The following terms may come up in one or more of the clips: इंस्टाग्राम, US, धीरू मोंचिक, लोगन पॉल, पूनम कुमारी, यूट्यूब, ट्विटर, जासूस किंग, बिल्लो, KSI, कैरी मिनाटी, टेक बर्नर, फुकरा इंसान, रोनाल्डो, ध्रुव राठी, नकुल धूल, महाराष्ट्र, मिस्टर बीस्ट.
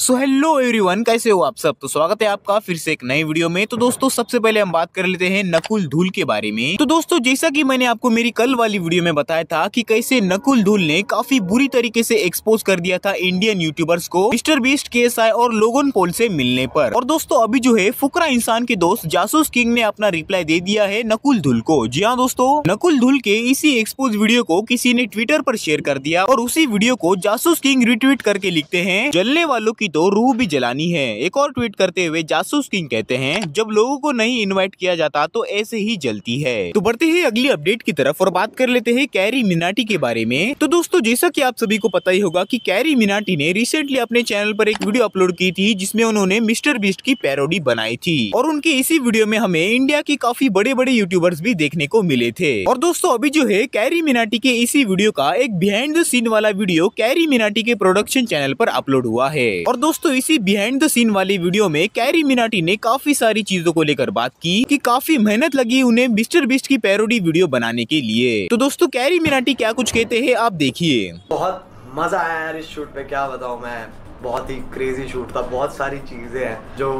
So hello everyone, कैसे हो आप सब। तो स्वागत है आपका फिर से एक नए वीडियो में। तो दोस्तों सबसे पहले हम बात कर लेते हैं नकुल धूल के बारे में। तो दोस्तों जैसा कि मैंने आपको मेरी कल वाली वीडियो में बताया था कि कैसे नकुल धूल ने काफी बुरी तरीके से एक्सपोज कर दिया था इंडियन यूट्यूबर्स को मिस्टर बीस्ट, KSI और लोगन पॉल से मिलने पर। और दोस्तों अभी जो है फुकरा इंसान के दोस्त जासूस किंग ने अपना रिप्लाई दे दिया है नकुल धूल को। जी हाँ दोस्तों, नकुल धूल के इसी एक्सपोज वीडियो को किसी ने ट्विटर पर शेयर कर दिया और उसी वीडियो को जासूस किंग रिट्वीट करके लिखते हैं, जलने वालों की तो रूह भी जलानी है। एक और ट्वीट करते हुए जासूस किंग कहते हैं, जब लोगों को नहीं इनवाइट किया जाता तो ऐसे ही जलती है। तो बढ़ते हैं अगली अपडेट की तरफ और बात कर लेते हैं कैरी मिनाटी के बारे में। तो दोस्तों जैसा कि आप सभी को पता ही होगा कि कैरी मिनाटी ने रिसेंटली अपने चैनल पर एक वीडियो अपलोड की थी जिसमें उन्होंने मिस्टर बीस्ट की पैरोडी बनाई थी और उनके इसी वीडियो में हमें इंडिया के काफी बड़े बड़े यूट्यूबर्स भी देखने को मिले थे। और दोस्तों अभी जो है कैरी मिनाटी के इसी वीडियो का एक बिहाइंड द सीन वाला वीडियो कैरी मिनाटी के प्रोडक्शन चैनल पर अपलोड हुआ है। और दोस्तों इसी बिहाइंड द सीन वाली वीडियो में कैरी मिनाटी ने काफी सारी चीजों को लेकर बात की कि काफी मेहनत लगी उन्हें मिस्टर बीस्ट की पैरोडी वीडियो बनाने के लिए। तो दोस्तों कैरी मिनाटी क्या कुछ कहते हैं आप देखिए। बहुत मजा आया यार इस शूट पे, क्या बताऊं मैं, बहुत ही क्रेजी शूट था। बहुत सारी चीजें हैं जो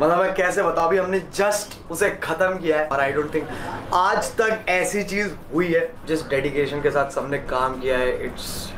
मतलब मैं कैसे बताऊं, अभी हमने जस्ट उसे खत्म किया है और आई डोंट थिंक आज तक ऐसी चीज हुई है जिस डेडिकेशन के साथ सबने काम किया है। इट्स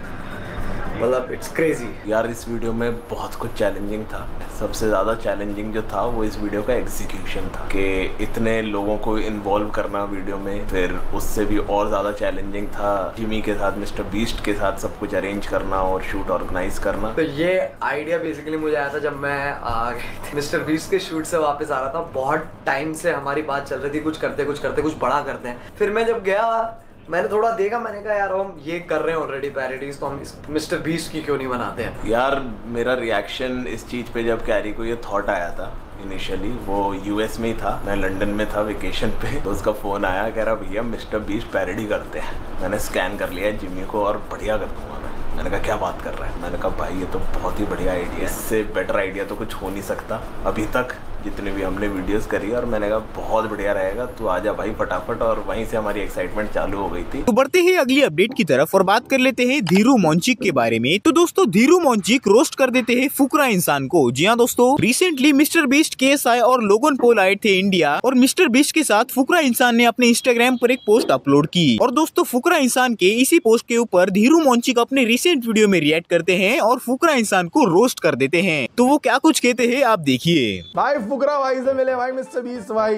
क्रेजी यार। इस वीडियो में बहुत कुछ चैलेंजिंग था। सबसे ज़्यादा चैलेंजिंग जो था वो इस वीडियो का एग्जीक्यूशन था कि इतने लोगों को इन्वॉल्व करना वीडियो में। फिर उससे भी और ज़्यादा चैलेंजिंग था जिमी के साथ, मिस्टर बीस्ट के साथ सब कुछ अरेंज करना और शूट ऑर्गेनाइज करना। तो ये आइडिया बेसिकली मुझे आया था जब मैं मिस्टर बीस्ट के शूट से वापस आ रहा था। बहुत टाइम से हमारी बात चल रही थी, कुछ करते कुछ बड़ा करते हैं। फिर मैं जब गया, मैंने थोड़ा देखा, मैंने कहा यार हम ये कर रहे हैं ऑलरेडी पैरोडीज, तो हम मिस्टर बीस्ट की क्यों नहीं बनाते हैं। यार मेरा रिएक्शन इस चीज़ पे जब कैरी को ये थॉट आया था इनिशियली, वो US में ही था, मैं लंदन में था वेकेशन पे, तो उसका फ़ोन आया, कह रहा भैया मिस्टर बीस्ट पैरोडी करते हैं। मैंने स्कैन कर लिया जिमी को और बढ़िया कर दूँगा। मैंने कहा क्या बात कर रहा है। मैंने कहा भाई ये तो बहुत ही बढ़िया आइडिया, इससे बेटर आइडिया तो कुछ हो नहीं सकता अभी तक जितने भी हमने वीडियोस करी। और मैंने कहा बहुत बढ़िया रहेगा, तू आजा भाई फटाफट, और वहीं से हमारी एक्साइटमेंट चालू हो गई थी। तो बढ़ते हैं अगली अपडेट की तरफ और बात कर लेते हैं धीरू मोंचिक के बारे में। तो दोस्तों धीरू मोंचिक रोस्ट कर देते हैं फुकरा इंसान को। जी हाँ दोस्तों, रिसेंटली मिस्टर बीस्ट, KSI और लोगन पॉल आए थे इंडिया और मिस्टर बीस्ट के साथ फुकरा इंसान ने अपने इंस्टाग्राम पर एक पोस्ट अपलोड की। और दोस्तों फुकरा इंसान के इसी पोस्ट के ऊपर धीरू मोंचिक अपने रिसेंट वीडियो में रिएक्ट करते हैं और फुकरा इंसान को रोस्ट कर देते हैं। तो वो क्या कुछ कहते हैं आप देखिए। भाई फुकरा भाई से मिले भाई मिस्टर बीस्ट भाई,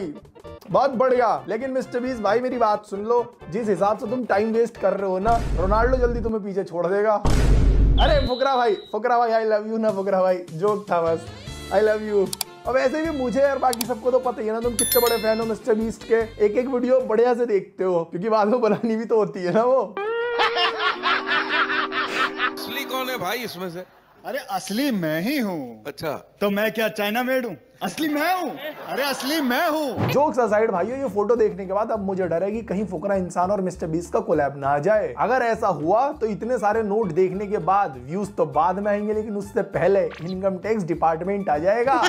बहुत बढ़िया। लेकिन मिस्टर बीस्ट भाई मेरी बात सुन लो, जिस हिसाब से तुम टाइम वेस्ट कर रहे हो ना, रोनाल्डो जल्दी तुम्हें पीछे छोड़ देगा। अरे फुकरा भाई आई लव यू ना फुकरा भाई, जोक था बस, आई लव यू। और वैसे भी मुझे और बाकी सबको तो पता ही है ना तुम कितने बड़े फैन हो मिस्टर बीस्ट के, एक एक वीडियो बढ़िया से देखते हो, क्योंकि बाद में बनानी भी तो होती है ना। वो असली कौन है भाई इसमें से? अरे असली मैं ही हूँ। अच्छा, तो मैं क्या चाइना मेड हूँ? असली मैं हूँ। अरे असली मैं हूँ। जोक्स असाइड भाइयों, ये फोटो देखने के बाद अब मुझे डर है कि कहीं फुकरा इंसान और मिस्टर बीस्ट का कोलैब ना आ जाए। अगर ऐसा हुआ तो इतने सारे नोट देखने के बाद व्यूज तो बाद में आएंगे, लेकिन उससे पहले इनकम टैक्स डिपार्टमेंट आ जाएगा।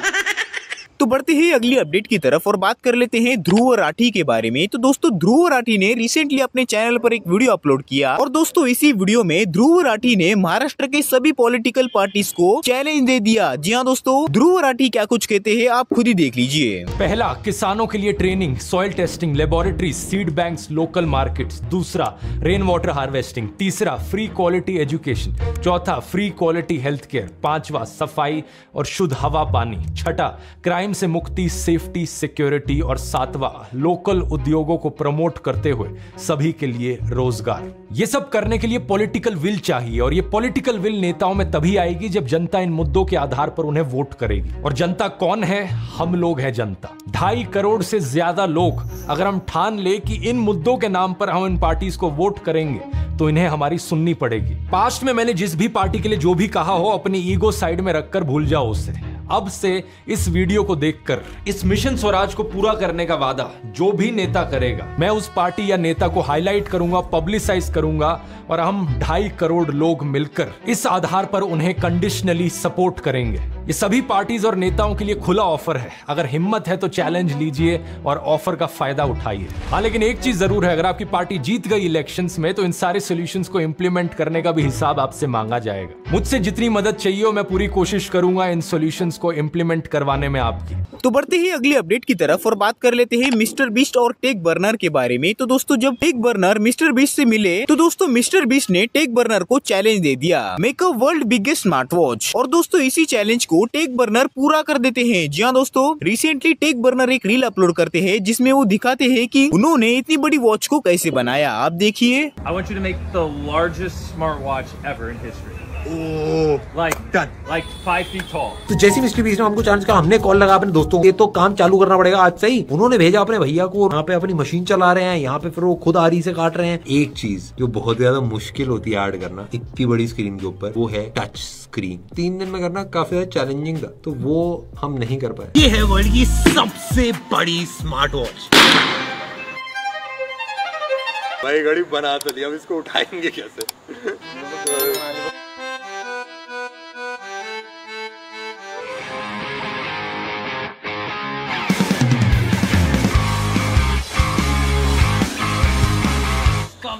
तो बढ़ते ही अगली अपडेट की तरफ और बात कर लेते हैं ध्रुव राठी के बारे में। तो दोस्तों ध्रुव राठी ने रिसेंटली अपने चैनल पर एक वीडियो अपलोड किया और दोस्तों इसी वीडियो में ध्रुव राठी ने महाराष्ट्र के सभी पॉलिटिकल पार्टीज को चैलेंज दे दिया। जी हाँ दोस्तों, ध्रुव राठी क्या कुछ कहते हैं आप खुद ही देख लीजिए। पहला, किसानों के लिए training, soil testing, laboratory, seed bank, local market. दूसरा, रेन वाटर हार्वेस्टिंग। तीसरा, फ्री क्वालिटी एजुकेशन। चौथा, फ्री क्वालिटी हेल्थ केयर। पांचवा, सफाई और शुद्ध हवा पानी। छठा, क्राइम से मुक्ति, सेफ्टी, सिक्योरिटी। और सातवां, लोकल उद्योगों को प्रमोट करते हुए सभी के लिए रोजगार। ये सब करने के लिए पॉलिटिकल विल चाहिए और ये पॉलिटिकल विल नेताओं में तभी आएगी जब जनता इन मुद्दों के आधार पर उन्हें वोट करेगी। और जनता कौन है? हम लोग हैं जनता। 2.5 करोड़ से ज्यादा लोग अगर हम ठान ले कि इन मुद्दों के नाम पर हम इन पार्टीज को वोट करेंगे तो इन्हें हमारी सुननी पड़ेगी। पास्ट में मैंने जिस भी पार्टी के लिए जो भी कहा हो अपनी ईगो साइड में रखकर भूल जाओ उसे। अब से इस वीडियो को देखकर इस मिशन स्वराज को पूरा करने का वादा जो भी नेता करेगा, मैं उस पार्टी या नेता को हाईलाइट करूंगा, पब्लिसाइज करूंगा और हम 2.5 करोड़ लोग मिलकर इस आधार पर उन्हें कंडीशनली सपोर्ट करेंगे। ये सभी पार्टीज और नेताओं के लिए खुला ऑफर है। अगर हिम्मत है तो चैलेंज लीजिए और ऑफर का फायदा उठाइए। हाँ, लेकिन एक चीज जरूर है, अगर आपकी पार्टी जीत गई इलेक्शंस में तो इन सारे सॉल्यूशंस को इम्प्लीमेंट करने का भी हिसाब आपसे मांगा जाएगा। मुझसे जितनी मदद चाहिए हो मैं पूरी कोशिश करूंगा इन सॉल्यूशंस को इम्प्लीमेंट करवाने में आपकी। तो बढ़ते ही अगली अपडेट की तरफ और बात कर लेते हैं मिस्टर बीस्ट और टेक बर्नर के बारे में। तो दोस्तों जब टेक बर्नर मिस्टर बीस्ट से मिले तो दोस्तों मिस्टर बीस्ट ने टेक बर्नर को चैलेंज दे दिया, make a world biggest smart watch. और दोस्तों इसी चैलेंज को टेक बर्नर पूरा कर देते हैं। जी हाँ दोस्तों, रिसेंटली टेक बर्नर एक रील अपलोड करते हैं जिसमें वो दिखाते हैं कि उन्होंने इतनी बड़ी वॉच को कैसे बनाया। आप देखिए। I want you to make the largest smartwatch ever in history. Oh, like 5 feet tall. तो जैसे मिस्टर बीस्ट ने हमको चांस का हमने कॉल लगा अपने दोस्तों को, ये तो काम चालू करना पड़ेगा आज से ही। उन्होंने भेजा अपने भैया को, यहाँ पे अपनी मशीन चला रहे हैं, यहाँ पे फिर वो खुद आरी से काट रहे हैं। एक चीज जो बहुत ज्यादा मुश्किल होती है ऐड करना इतनी बड़ी स्क्रीन के ऊपर, वो है टच स्क्रीन। 3 दिन में करना काफी चैलेंजिंग था, तो वो हम नहीं कर पाए। ये है वर्ल्ड की सबसे बड़ी स्मार्ट वॉच भाई, घड़ी बना तो लिया, अब इसको उठाएंगे कैसे?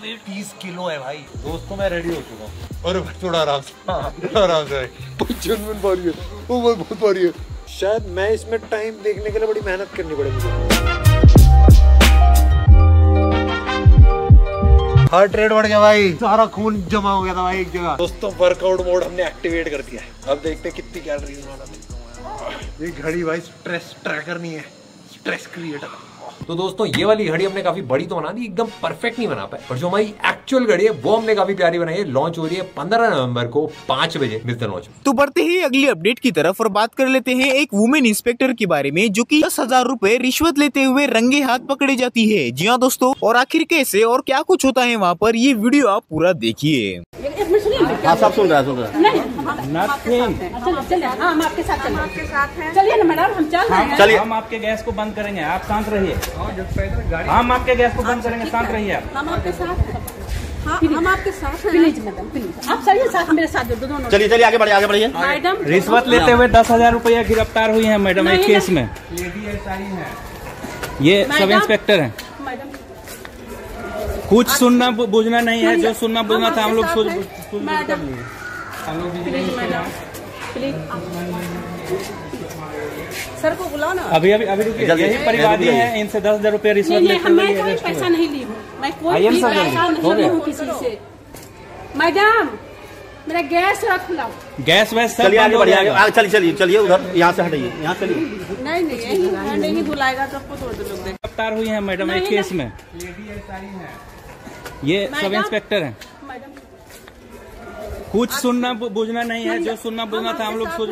वेट 30 किलो है भाई। दोस्तों मैं रेडी हो चुका हूँ। अरे थोड़ा आराम से, आराम से। बहुत भारी है। शायद मैं इसमें टाइम देखने के लिए बड़ी मेहनत करनी पड़ेगी। हार्ट रेट बढ़ गया भाई, सारा खून जमा हो गया था भाई एक जगह। दोस्तों वर्कआउट मोड हमने एक्टिवेट कर दिया है। अब देखते हैं कितनी कैलोरीज बनाते। ये घड़ी भाई स्ट्रेस ट्रैकर नहीं है, स्ट्रेस क्रिएटर। तो दोस्तों ये वाली घड़ी हमने काफी बड़ी तो बना दी, एकदम परफेक्ट नहीं बना पाए, पर जो हमारी एक्चुअल घड़ी है वो हमने काफी प्यारी बनाई है। लॉन्च हो रही है 15 नवंबर को 5 बजे मिस्टर लॉन्च। तो बढ़ते ही अगली अपडेट की तरफ और बात कर लेते हैं एक वुमेन इंस्पेक्टर के बारे में जो कि 10,000 रूपए रिश्वत लेते हुए रंगे हाथ पकड़े जाती है। जी हाँ दोस्तों, और आखिर कैसे और क्या कुछ होता है वहाँ पर, ये वीडियो आप पूरा देखिए। हम आपके साथ हैं, चलिए ना मैडम, हम चल रहे हैं। चलिए, हम आपके गैस को बंद करेंगे, आप शांत रहिए। हम आपके गैस को बंद करेंगे, शांत रहिए। हम आपके साथ हैं, हम आपके साथ हैं। प्लीज मैडम, प्लीज आप चलिए साथ, मेरे साथ दोनों। चलिए चलिए, आगे बढ़िए, आगे बढ़िए। मैडम रिश्वत लेते हुए 10,000 रुपया गिरफ्तार हुई है मैडम एक केस में। ये सब इंस्पेक्टर है, कुछ सुनना बुझना नहीं है, जो सुनना बुझना था हम लोग सर को बुलाओ ना। अभी अभी अभी रुकिए, यही परिवादी है, इनसे 10,000 रुपया रिश्वत लेते हैं। मैं कोई पैसा नहीं ली हूँ, मैं कोई पैसा नहीं ली हूँ किसी से। मैडम मेरा गैस रख लो, गैस वैस सब बंद हो जाएगा। चलिए चलिए चलिए, उधर यहाँ से हटाइए, यहाँ चलिए। नहीं नहीं नहीं बुलाएगा तो आपको तोड़ दो। गिरफ्तार हुई है मैडम एक केस में, ये सब इंस्पेक्टर है, कुछ सुनना बुझना नहीं है, जो सुनना बुझना था हम लोग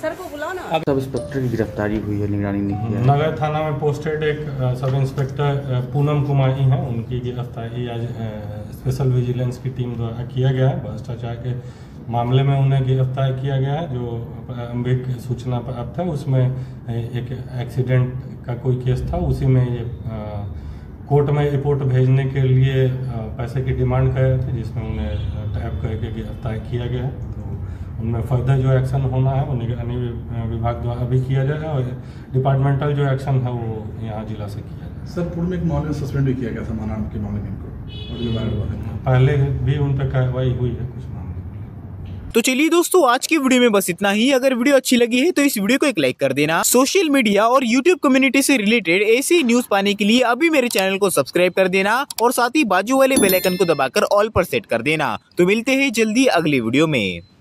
सर को बुलाओ ना। अब सब इंस्पेक्टर की गिरफ्तारी हुई है, निगरानी नहीं है। नगर थाना में पोस्टेड एक सब इंस्पेक्टर पूनम कुमारी हैं, उनकी गिरफ्तारी आज स्पेशल विजिलेंस की टीम द्वारा किया गया है। भ्रष्टाचार के मामले में उन्हें गिरफ्तार किया गया है। जो प्रारंभिक सूचना प्राप्त है उसमें एक एक्सीडेंट का कोई केस था, उसी में ये कोर्ट में रिपोर्ट भेजने के लिए पैसे की डिमांड कर रहे थे, जिसमें उन्हें टैप करके गिरफ्तार किया गया है। उनमें फर्दर जो एक्शन होना है वो निगरानी विभाग द्वारा भी किया जाएगा और डिपार्टमेंटल जो एक्शन है वो यहाँ जिला से किया जाएगा। सर पूर्व में एक मामले में सस्पेंड भी किया गया था माना के मामले में, इनको पहले भी उन पर कार्रवाई हुई है कुछ मामले। तो चलिए दोस्तों आज की वीडियो में बस इतना ही। अगर वीडियो अच्छी लगी है तो इस वीडियो को एक लाइक कर देना। सोशल मीडिया और यूट्यूब कम्युनिटी से रिलेटेड ऐसी न्यूज पाने के लिए अभी मेरे चैनल को सब्सक्राइब कर देना और साथ ही बाजू वाले बेल आइकन को दबाकर ऑल पर सेट कर देना। तो मिलते हैं जल्दी अगली वीडियो में।